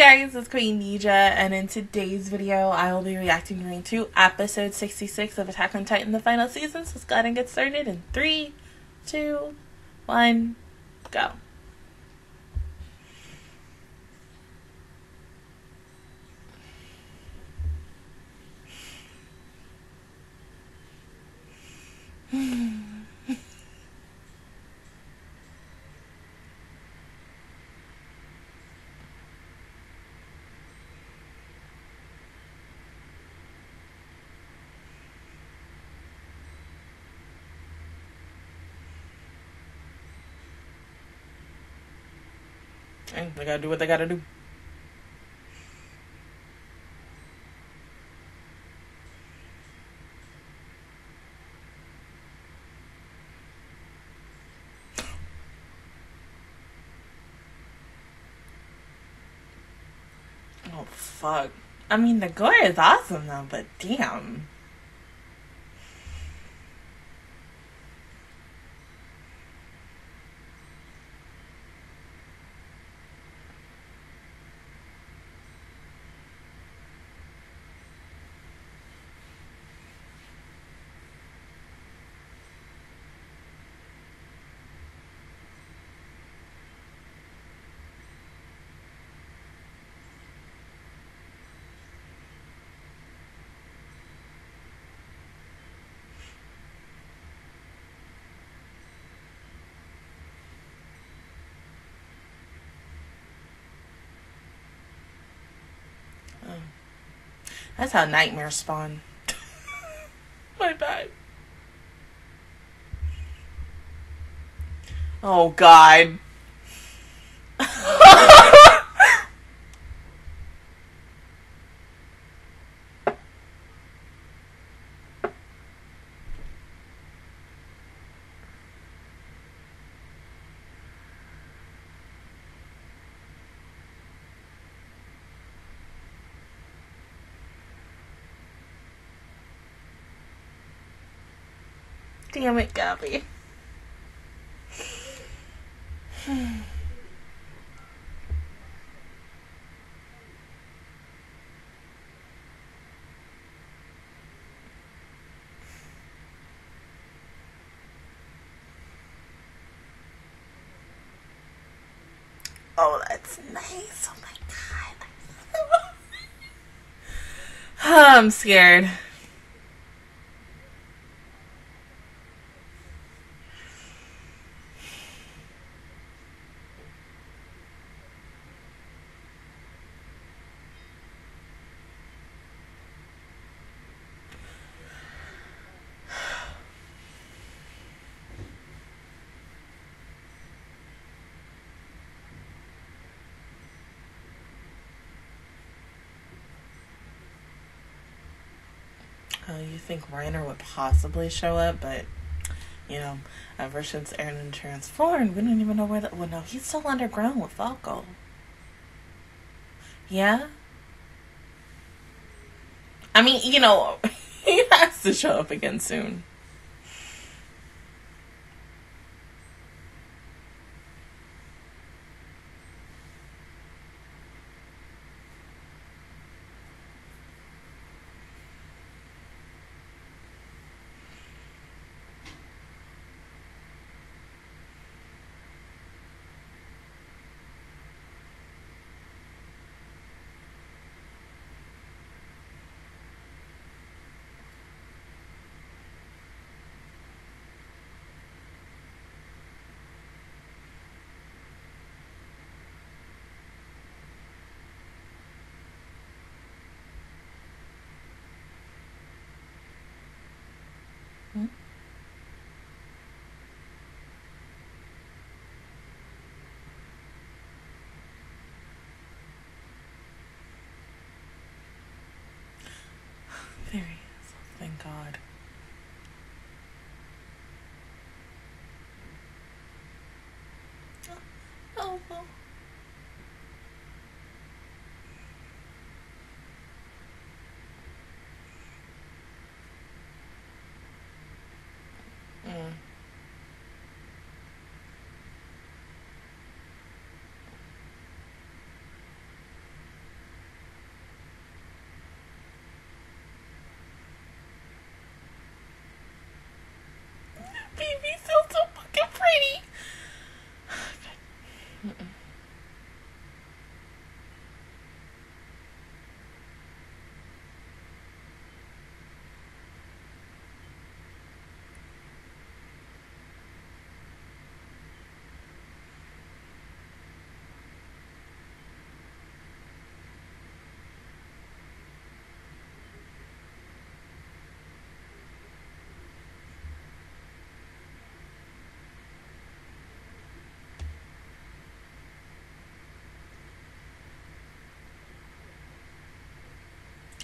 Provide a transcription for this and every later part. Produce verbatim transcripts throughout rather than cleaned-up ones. Hey guys, it's Queen Nija, and in today's video I will be reacting to episode sixty-six of Attack on Titan, the final season. So let's go ahead and get started in three, two, one, go. They gotta do what they gotta do. Oh, fuck. I mean, the gore is awesome, though, but damn. That's how nightmares spawn. My bad. Oh, God. Damn it, Gabby. Oh, that's nice. Oh my God. Oh, I'm scared. You think Reiner would possibly show up, but you know, ever since Eren transformed, we don't even know where that. Well, no, he's still underground with Falco. Yeah, I mean, you know, he has to show up again soon. There he is. Thank God. Oh, oh. Mm.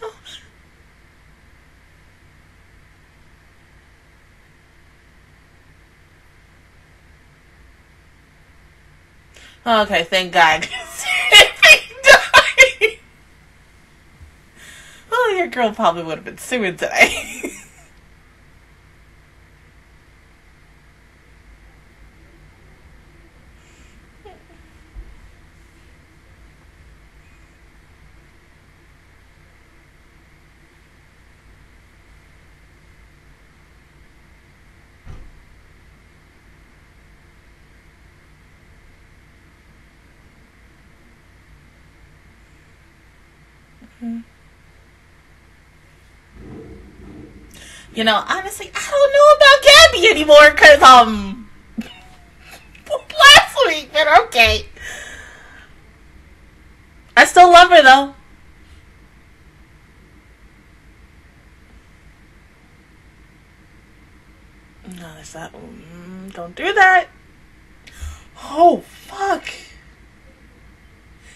themselves? Okay, thank God. Well, your girl probably would have been suing today. You know, honestly, I don't know about Gabby anymore, because, um, last week, but okay. I still love her, though. No, that's not, mm, don't do that. Oh, fuck.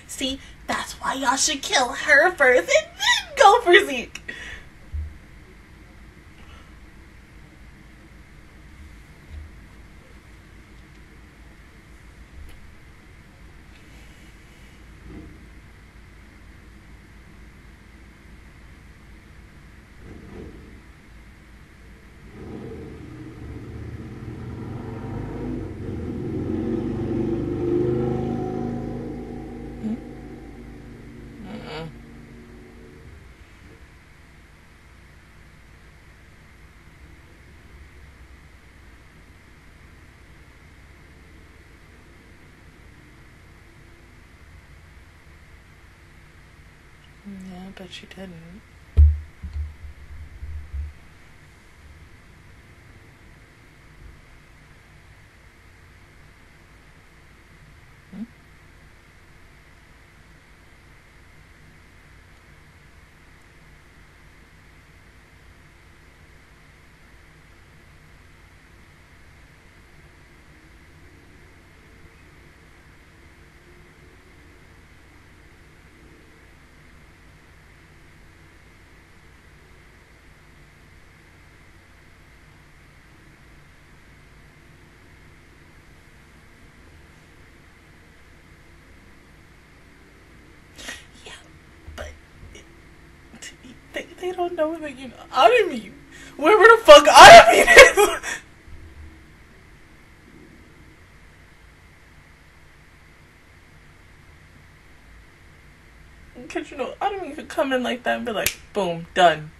See, that's why y'all should kill her first and then go for Zeke. Yeah, but she didn't. Hmm? They don't know that you know Adam you. Wherever the fuck Adam is. Because you know Adam you could come in like that and be like, boom, done.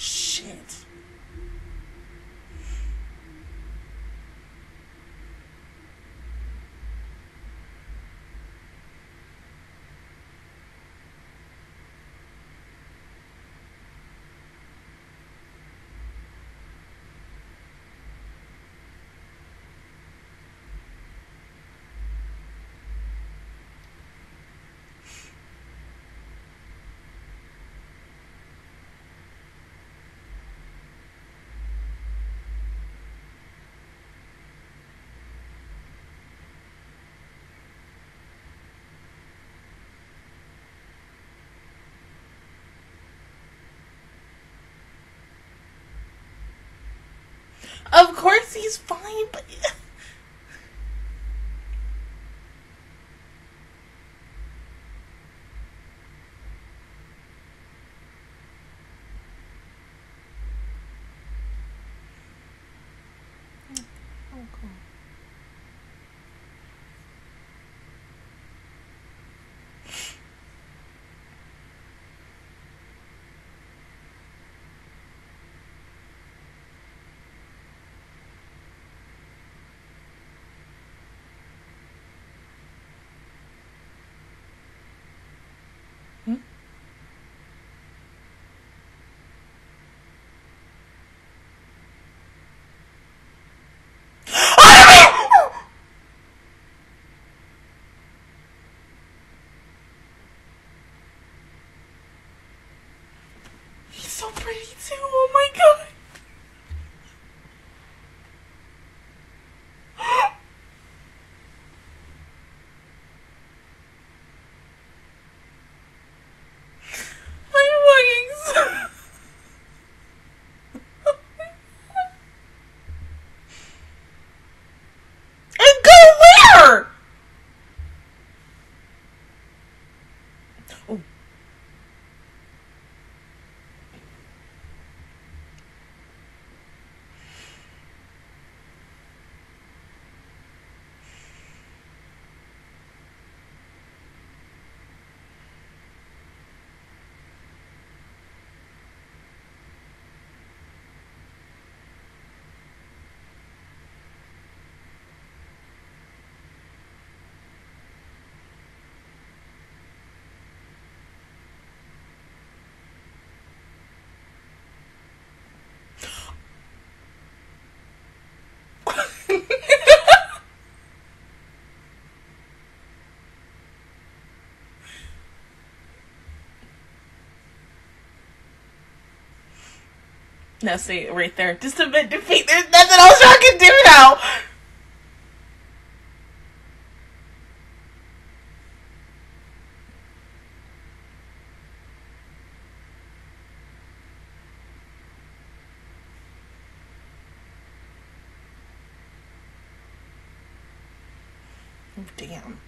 Shit. Of course he's fine, but... oh, cool. Now see, right there. Just admit defeat. There's nothing else y'all can do now. Damn.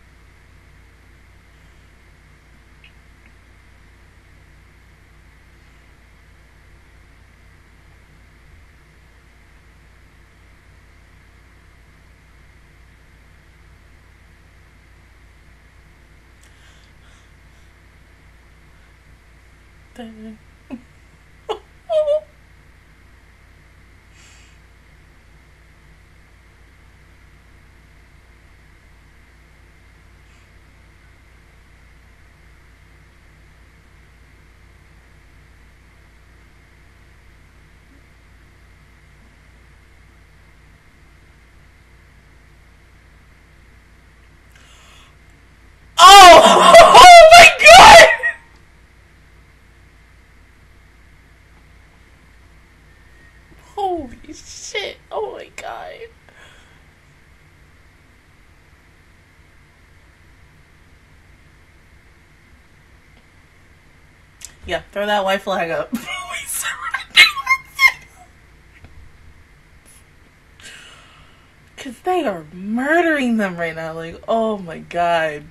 Shit, oh my god. Yeah, throw that white flag up. Cause they are murdering them right now, like, oh my god.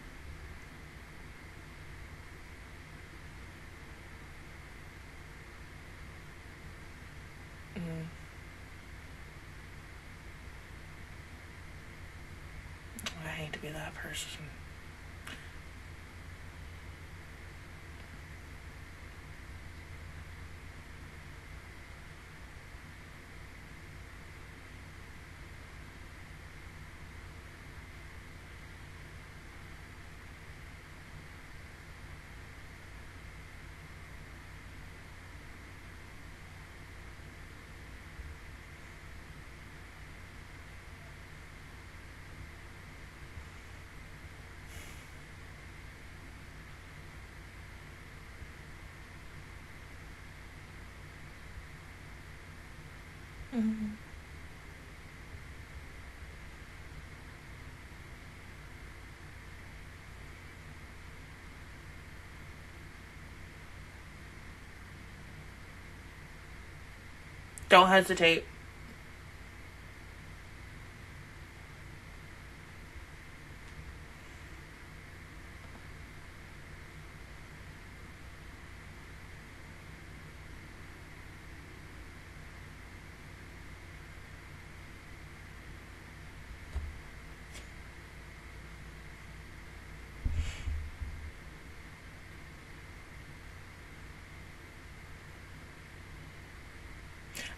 Mm-hmm. Don't hesitate.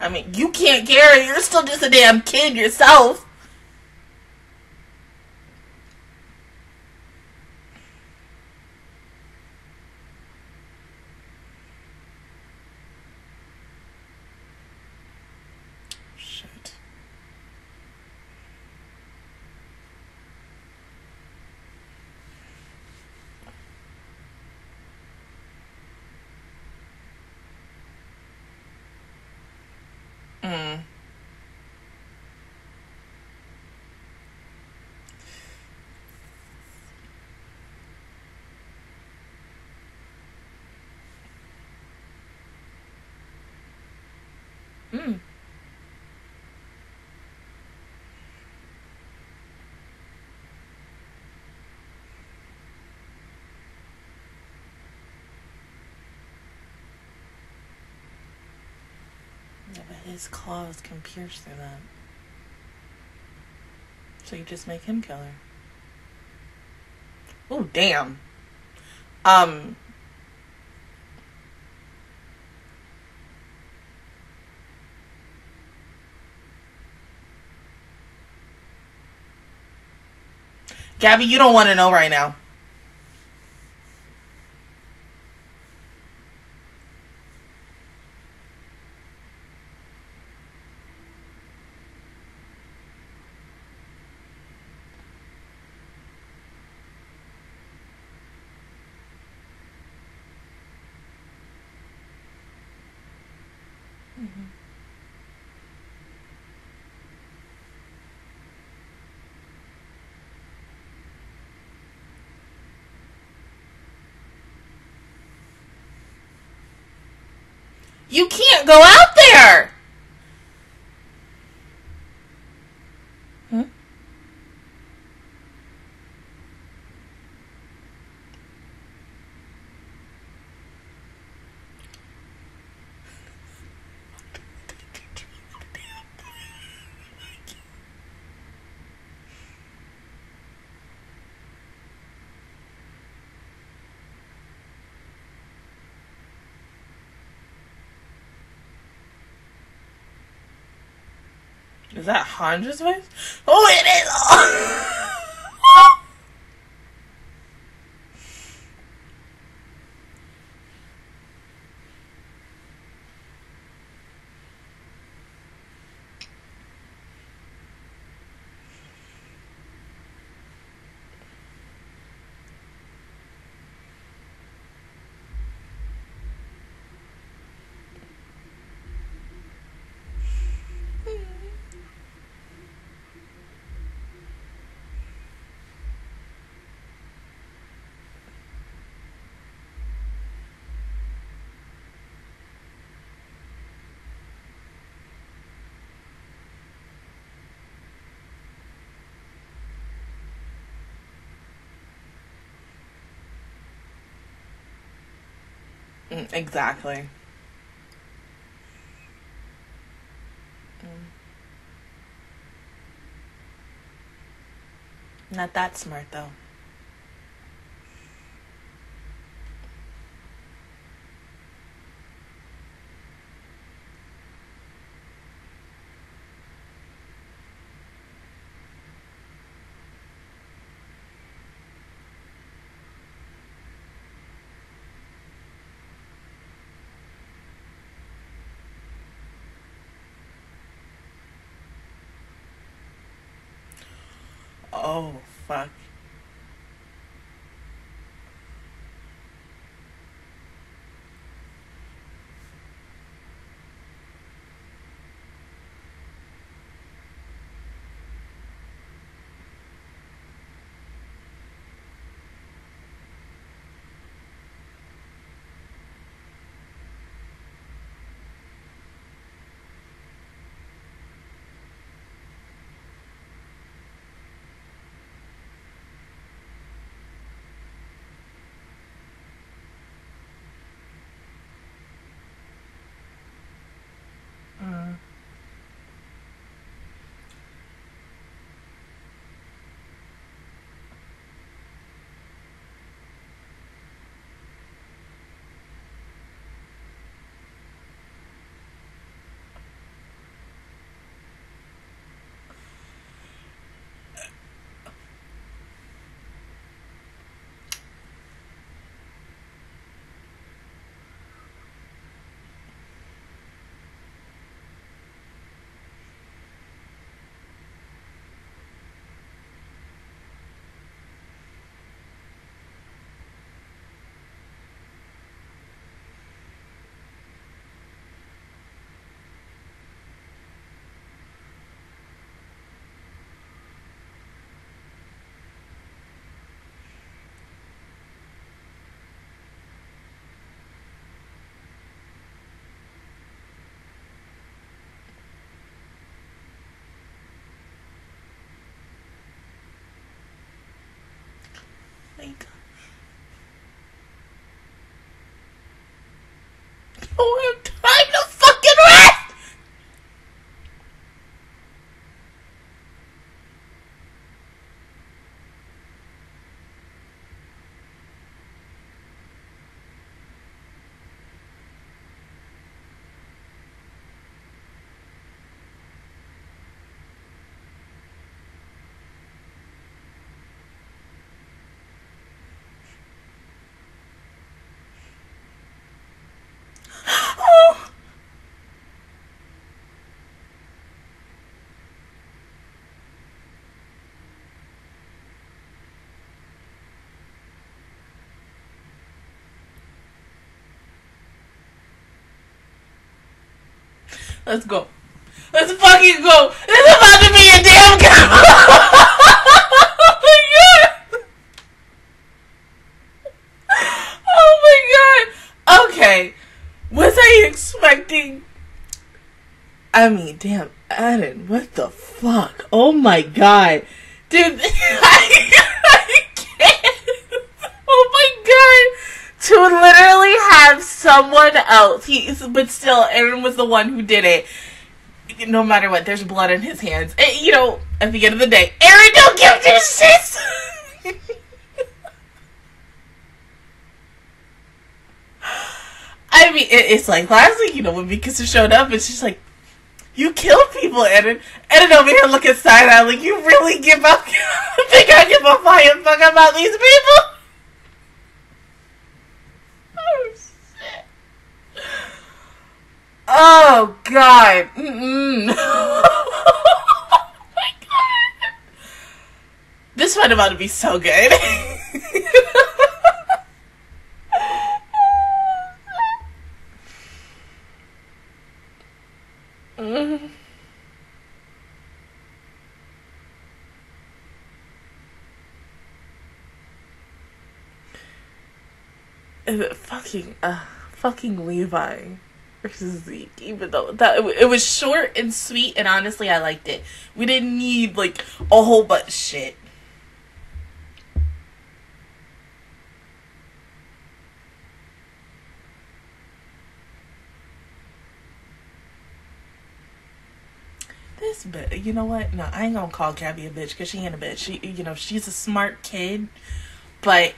I mean, you can't carry. You're still just a damn kid yourself. Shit. Mm. Yeah, but his claws can pierce through that. So you just make him kill her. Oh, damn. Um... Gabby, you don't want to know right now. Mm-hmm. You can't go out there. Huh? Is that Handra's voice? Oh, it is! Exactly. Mm. Not that smart, though. Oh, fuck. Oh, I'm time to fucking rest! Let's go. Let's fucking go. It's about to be a damn girl. Oh my god. Oh my god. Okay. Was I expecting? expecting. I mean, damn, Adam, what the fuck? Oh my god. Dude, I can't. Oh my god. To literally have someone else. He, but still, Eren was the one who did it. No matter what, there's blood in his hands. And, you know, at the end of the day, Eren, don't give two shits! I mean, it, it's like last week, you know, when Mikasa showed up and she's like, you killed people, Eren. Eren over here looking side eye like, you really give up? I think I give a flying fuck about these people? Oh, shit. Oh, God. Mm-mm. Oh, my God. This one about to be so good. Fucking, uh, fucking Levi versus Zeke. Even though that it, it was short and sweet, and honestly, I liked it. We didn't need like a whole bunch of shit. This bitch, you know what? No, I ain't gonna call Gabby a bitch because she ain't a bitch. She, you know, she's a smart kid, but.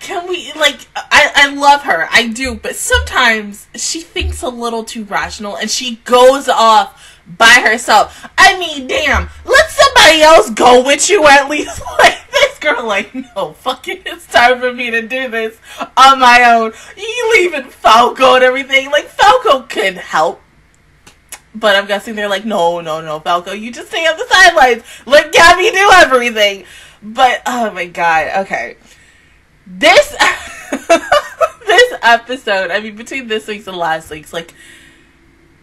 Can we, like, I, I love her, I do, but sometimes she thinks a little too rational and she goes off by herself. I mean, damn, let somebody else go with you at least. Like, this girl, like, no, fucking, it's time for me to do this on my own. You leaving Falco and everything. Like, Falco could help, but I'm guessing they're like, no, no, no, Falco, you just stay on the sidelines. Let Gabby do everything. But, oh my god, okay. This this episode, I mean, between this week's and last week's, like,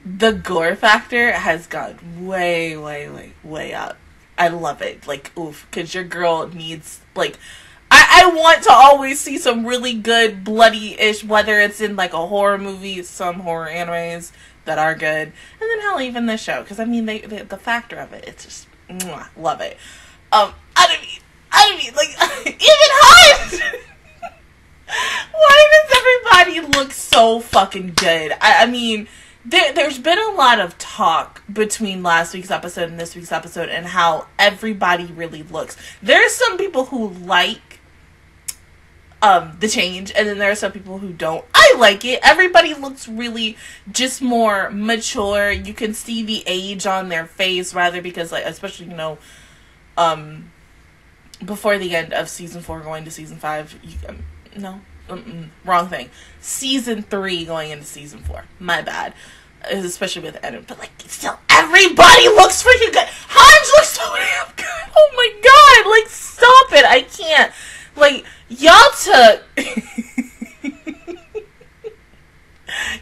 the gore factor has gone way, way, way, way up. I love it. Like, oof, because your girl needs, like, I, I want to always see some really good bloody-ish, whether it's in, like, a horror movie, some horror animes that are good, and then hell, even this show, because, I mean, they, they, the factor of it, it's just, mwah, love it. Um, I don't mean, I don't mean, like, even hot! Why does everybody look so fucking good? I, I mean, there, there's been a lot of talk between last week's episode and this week's episode and how everybody really looks. There are some people who like um, the change, and then there are some people who don't. I like it. Everybody looks really just more mature. You can see the age on their face rather because, like, especially, you know, um, before the end of season four going to season five, you, um, no. Mm-mm, wrong thing. Season three going into season four. My bad. Especially with Adam. But, like, still, everybody looks freaking good. Hans looks so damn good. Oh my god. Like, stop it. I can't. Like, y'all took.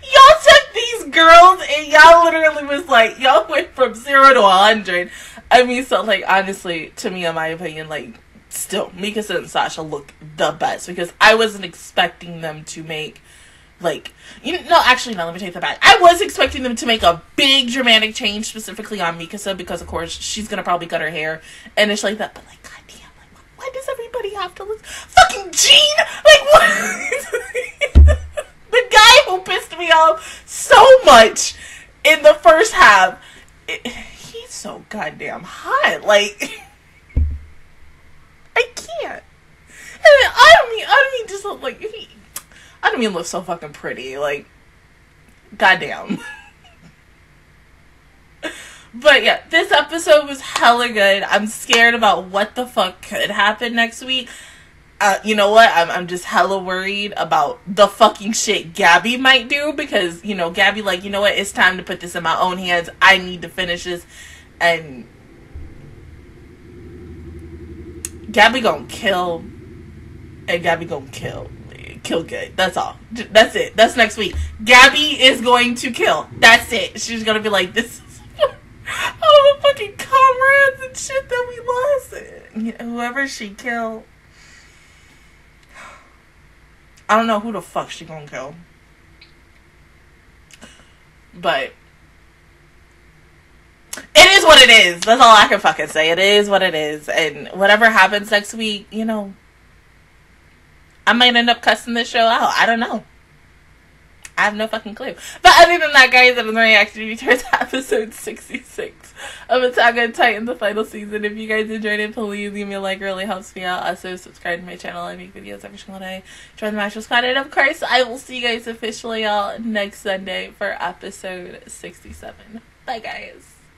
Y'all took these girls and y'all literally was like, y'all went from zero to one hundred. I mean, so, like, honestly, to me, in my opinion, like, still, Mikasa and Sasha look the best because I wasn't expecting them to make, like, you know, no, actually, no, let me take that back. I was expecting them to make a big dramatic change specifically on Mikasa because, of course, she's gonna probably cut her hair and it's like that, but, like, goddamn, like, why does everybody have to look? Fucking Jean! Like, what? The guy who pissed me off so much in the first half, it, he's so goddamn hot, like. I can't. And I don't mean, I don't mean just look like, I don't mean look so fucking pretty, like, goddamn. But yeah, this episode was hella good. I'm scared about what the fuck could happen next week. Uh, you know what? I'm, I'm just hella worried about the fucking shit Gabby might do because, you know, Gabby, like, you know what? It's time to put this in my own hands. I need to finish this. And Gabby gonna kill, and Gabby gonna kill, kill good. That's all. That's it. That's next week. Gabby is going to kill. That's it. She's gonna be like, this is all the fucking comrades and shit that we lost. Whoever she killed, I don't know who the fuck she gonna kill. But it is what it is. That's all I can fucking say. It is what it is. And whatever happens next week, you know, I might end up cussing this show out. I don't know. I have no fucking clue. But other than that, guys, that was my reaction to episode sixty-six of Attack on Titan, the final season. If you guys enjoyed it, please give me a like. It really helps me out. Also, subscribe to my channel. I make videos every single day. Join the Matchless Squad. And, of course, I will see you guys officially all next Sunday for episode sixty-seven. Bye, guys.